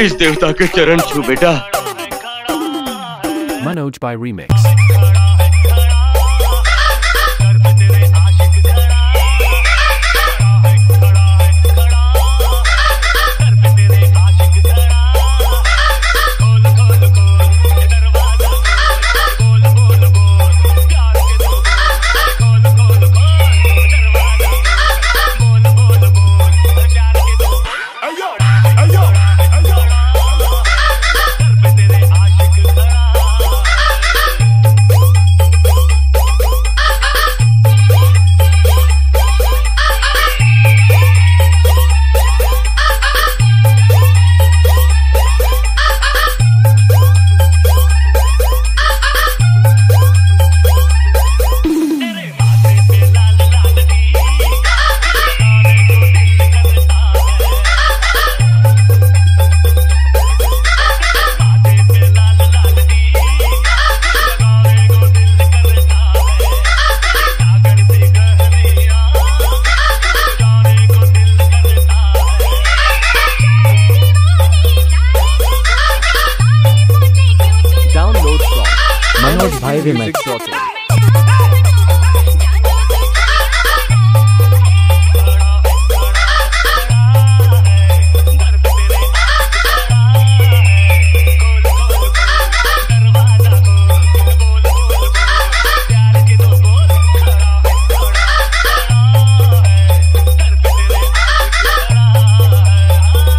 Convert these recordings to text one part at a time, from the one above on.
इस देवता के चरण छू बेटा। Manoj bye remix.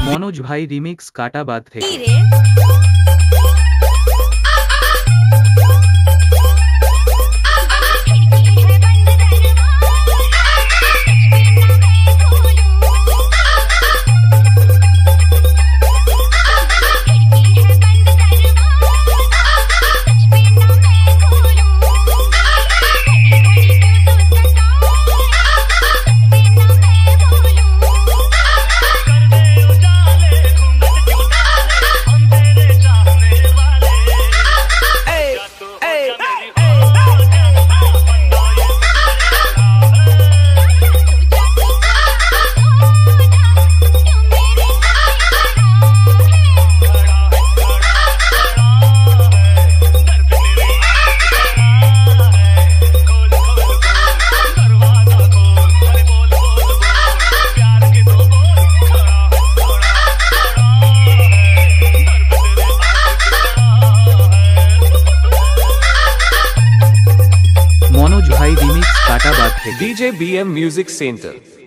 MANOJ BHAI REMIX. MANOJ BHAI REMIX काटा बात है। MANOJ BHAI REMIX काटा बात है। DJ BM music centre.